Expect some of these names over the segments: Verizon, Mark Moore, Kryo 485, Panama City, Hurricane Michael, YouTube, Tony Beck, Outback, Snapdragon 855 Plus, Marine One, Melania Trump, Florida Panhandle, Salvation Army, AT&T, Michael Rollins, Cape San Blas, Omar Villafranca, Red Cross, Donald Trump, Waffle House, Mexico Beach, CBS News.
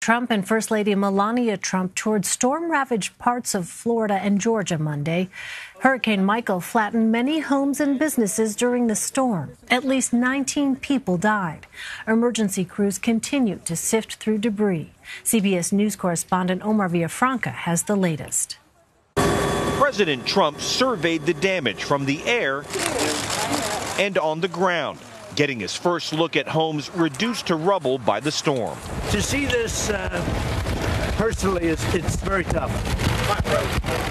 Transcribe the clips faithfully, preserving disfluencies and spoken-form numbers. Trump and First Lady Melania Trump toured storm-ravaged parts of Florida and Georgia Monday. Hurricane Michael flattened many homes and businesses during the storm. At least nineteen people died. Emergency crews continue to sift through debris. C B S News correspondent Omar Villafranca has the latest. President Trump surveyed the damage from the air and on the ground, getting his first look at homes reduced to rubble by the storm. To see this uh, personally, is, it's very tough.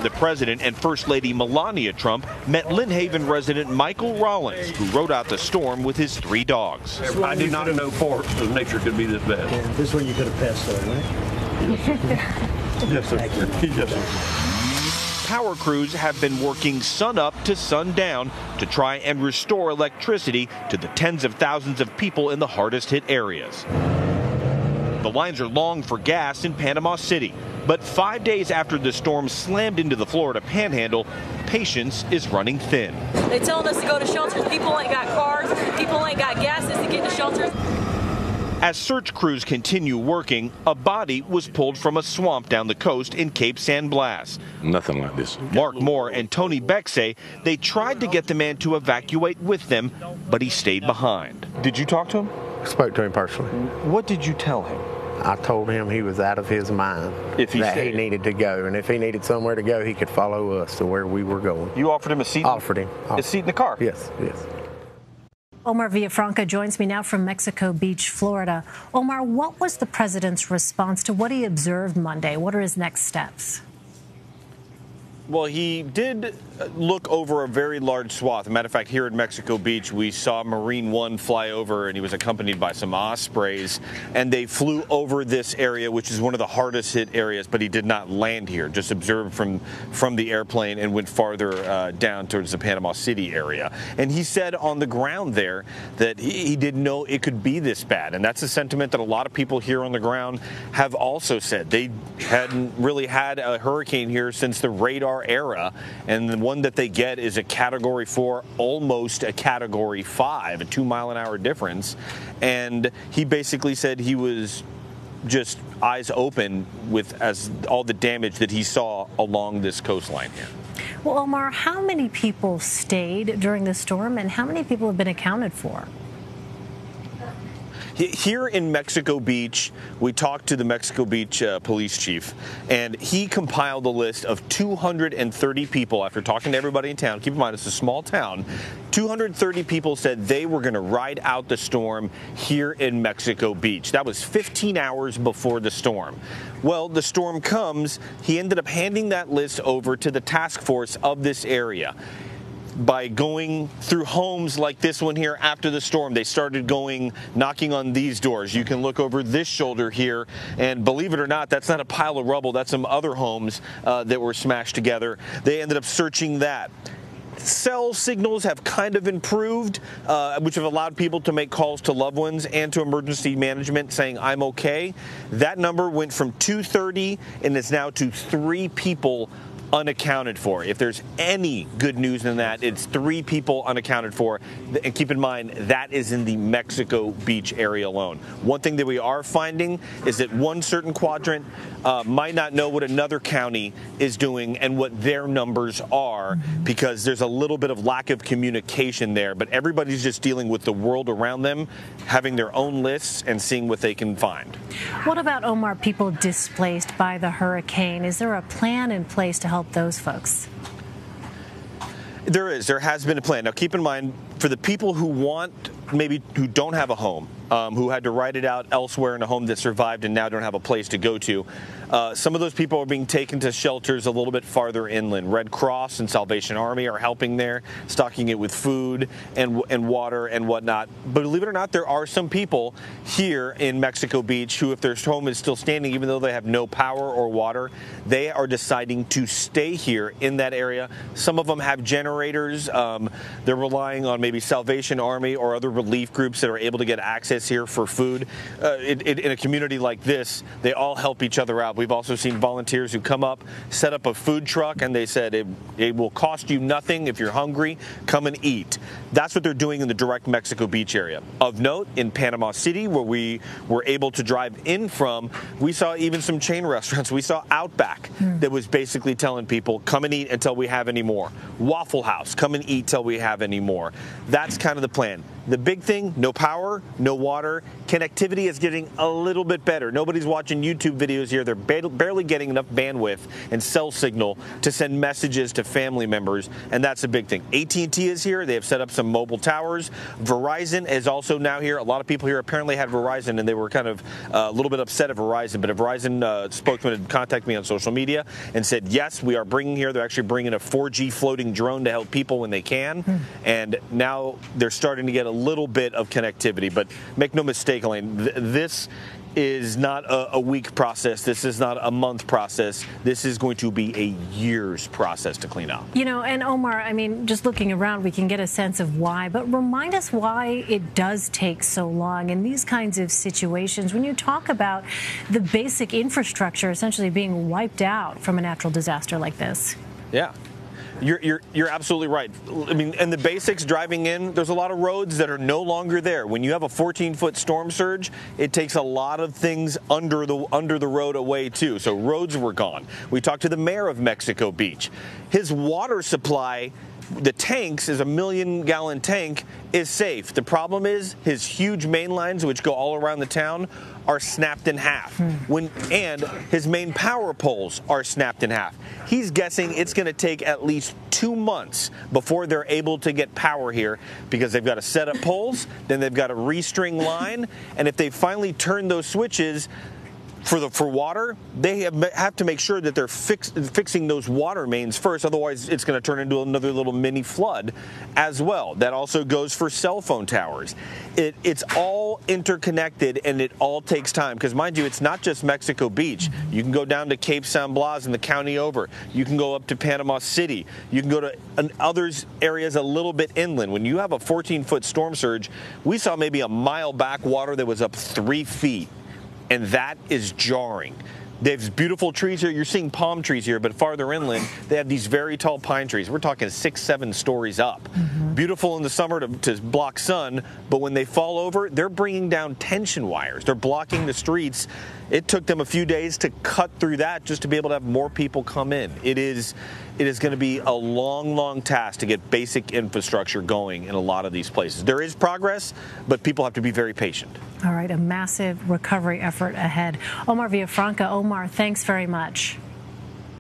The president and First Lady Melania Trump met Lynn Haven resident Michael Rollins, who rode out the storm with his three dogs. I did not know forces of nature could be this bad. Yeah, this one you could have passed on, right? Yes, sir. Yes, sir. Power crews have been working sun up to sun down to try and restore electricity to the tens of thousands of people in the hardest hit areas. The lines are long for gas in Panama City, but five days after the storm slammed into the Florida Panhandle, patience is running thin. They're telling us to go to shelters. People ain't got cars. People ain't got gases to get to shelters. As search crews continue working, a body was pulled from a swamp down the coast in Cape San Blas. Nothing like this. Mark Moore and Tony Beck say they tried to get the man to evacuate with them, but he stayed behind. Did you talk to him? I spoke to him personally. What did you tell him? I told him he was out of his mind, if he that stayed. He needed to go, and if he needed somewhere to go, he could follow us to where we were going. You offered him a seat? Offered him. Offered. A seat in the car? Yes, yes. Omar Villafranca joins me now from Mexico Beach, Florida. Omar, what was the president's response to what he observed Monday? What are his next steps? Well, he did look over a very large swath. As a matter of fact, here in Mexico Beach, we saw Marine One fly over, and he was accompanied by some ospreys, and they flew over this area, which is one of the hardest hit areas, but he did not land here, just observed from, from the airplane and went farther uh, down towards the Panama City area. And he said on the ground there that he, he didn't know it could be this bad, and that's a sentiment that a lot of people here on the ground have also said. They hadn't really had a hurricane here since the radar era, and the one that they get is a category four, almost a category five, a two mile an hour difference. And he basically said he was just eyes open with as all the damage that he saw along this coastline here. Well, Omar, how many people stayed during the storm, and how many people have been accounted for? Here in Mexico Beach, we talked to the Mexico Beach uh, police chief, and he compiled a list of two hundred thirty people after talking to everybody in town. Keep in mind, it's a small town. two hundred thirty people said they were going to ride out the storm here in Mexico Beach. That was fifteen hours before the storm. Well, the storm comes. He ended up handing that list over to the task force of this area. By going through homes like this one here after the storm, they started going, knocking on these doors. You can look over this shoulder here, and believe it or not, that's not a pile of rubble. That's some other homes uh, that were smashed together. They ended up searching that. Cell signals have kind of improved, uh, which have allowed people to make calls to loved ones and to emergency management saying, I'm okay. That number went from two thirty, and it's now to three people unaccounted for. If there's any good news in that, it's three people unaccounted for. And keep in mind, that is in the Mexico Beach area alone. One thing that we are finding is that one certain quadrant uh, might not know what another county is doing and what their numbers are, because there's a little bit of lack of communication there. But everybody's just dealing with the world around them, having their own lists and seeing what they can find. What about, Omar, people displaced by the hurricane? Is there a plan in place to help those folks? There is. There has been a plan. Now, keep in mind, for the people who want, maybe who don't have a home, um, who had to ride it out elsewhere in a home that survived and now don't have a place to go to, uh, some of those people are being taken to shelters a little bit farther inland. Red Cross and Salvation Army are helping there, stocking it with food and, and water and whatnot. But believe it or not, there are some people here in Mexico Beach who, if their home is still standing, even though they have no power or water, they are deciding to stay here in that area. Some of them have generators. Um, they're relying on maybe Salvation Army or other relief groups that are able to get access this here for food. Uh, it, it, in a community like this, they all help each other out. We've also seen volunteers who come up, set up a food truck, and they said it, it will cost you nothing. If you're hungry, come and eat. That's what they're doing in the direct Mexico Beach area. Of note, in Panama City, where we were able to drive in from, we saw even some chain restaurants. We saw Outback mm. that was basically telling people, come and eat until we have any more. Waffle House, come and eat till we have any more. That's kind of the plan. The big thing, no power, no water. Connectivity is getting a little bit better. Nobody's watching YouTube videos here. They're ba- barely getting enough bandwidth and cell signal to send messages to family members, and that's a big thing. A T and T is here. They have set up some mobile towers. Verizon is also now here. A lot of people here apparently had Verizon, and they were kind of uh, a little bit upset at Verizon, but a Verizon uh, spokesman had contacted me on social media and said, yes, we are bringing here. They're actually bringing a four G floating drone to help people when they can, hmm. and now they're starting to get a little bit of connectivity. But make no mistake, Elaine, th- this is not a, a week process. This is not a month process. This is going to be a year's process to clean up. You know, and Omar, I mean, just looking around, we can get a sense of why, but remind us why it does take so long in these kinds of situations. When you talk about the basic infrastructure essentially being wiped out from a natural disaster like this. Yeah. You're, you're, you're absolutely right. I mean, and the basics driving in, there's a lot of roads that are no longer there. When you have a fourteen-foot storm surge, it takes a lot of things under the under the road away, too. So roads were gone. We talked to the mayor of Mexico Beach. His water supply, the tanks, is a million-gallon tank, is safe. The problem is his huge main lines, which go all around the town, are snapped in half. Hmm. When and his main power poles are snapped in half. He's guessing it's going to take at least two months before they're able to get power here, because they've got to set up poles, then they've got to restring line, and if they finally turn those switches, For the for water, they have, have to make sure that they're fix, fixing those water mains first. Otherwise, it's going to turn into another little mini flood as well. That also goes for cell phone towers. It, it's all interconnected, and it all takes time. Because, mind you, it's not just Mexico Beach. You can go down to Cape San Blas in the county over. You can go up to Panama City. You can go to an, others areas a little bit inland. When you have a fourteen-foot storm surge, we saw maybe a mile back water that was up three feet. And that is jarring. There's beautiful trees here. You're seeing palm trees here, but farther inland, they have these very tall pine trees. We're talking six, seven stories up. Mm-hmm. Beautiful in the summer to, to block sun, but when they fall over, they're bringing down tension wires. They're blocking the streets. It took them a few days to cut through that just to be able to have more people come in. It is, it is going to be a long, long task to get basic infrastructure going in a lot of these places. There is progress, but people have to be very patient. All right, a massive recovery effort ahead. Omar Villafranca, Omar, thanks very much.